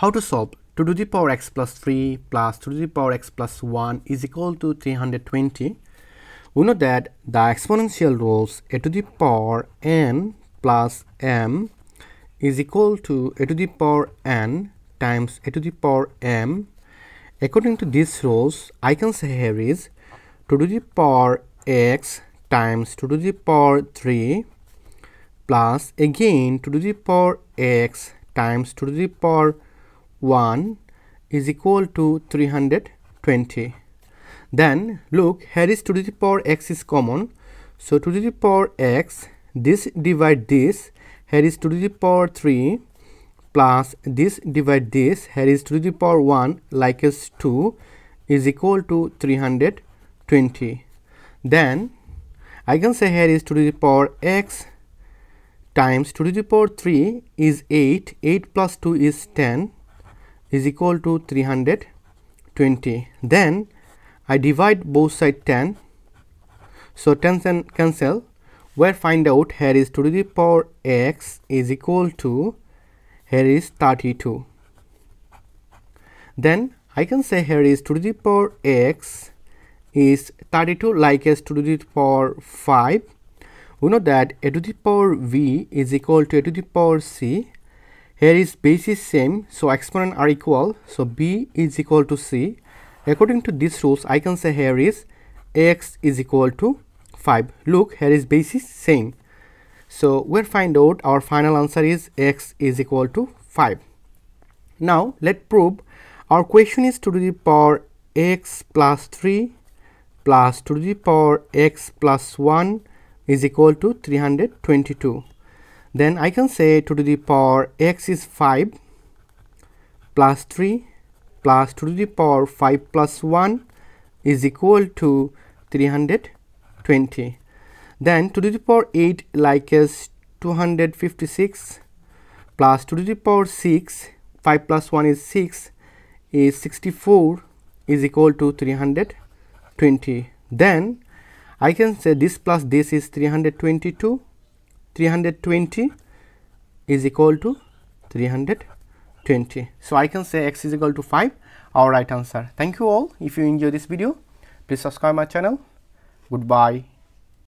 How to solve 2 to the power x plus 3 plus 2 to the power x plus 1 is equal to 320. We know that the exponential rules a to the power n plus m is equal to a to the power n times a to the power m. According to these rules, I can say here is 2 to the power x times 2 to the power 3 plus again 2 to the power x times 2 to the power 1 is equal to 320. Then look, here is 2 to the power x is common, so 2 to the power x, this divide this, here is 2 to the power 3 plus this divide this, here is 2 to the power 1 like as 2 is equal to 320. Then I can say here is 2 to the power x times 2 to the power 3 is 8, 8 plus 2 is 10 is equal to 320. Then I divide both sides 10, so 10 and cancel, where find out here is 2 to the power x is equal to here is 32. Then I can say here is 2 to the power x is 32 like as 2 to the power 5. We know that a to the power v is equal to a to the power c. Here is base is same, so exponent are equal, so b is equal to c. According to these rules, I can say here is x is equal to 5. Look, here is base is same, so we'll find out our final answer is x is equal to 5. Now let's prove our question is 2 to the power x plus 3 plus 2 to the power x plus 1 is equal to 322. Then I can say 2 to the power x is 5 plus 3 plus 2 to the power 5 plus 1 is equal to 320. Then 2 to the power 8 like as 256 plus 2 to the power 6, 5 plus 1 is 6 is 64 is equal to 320. Then I can say this plus this is 322, 320 is equal to 320. So I can say x is equal to 5, our right answer. Thank you all. If you enjoy this video, please subscribe my channel. Goodbye.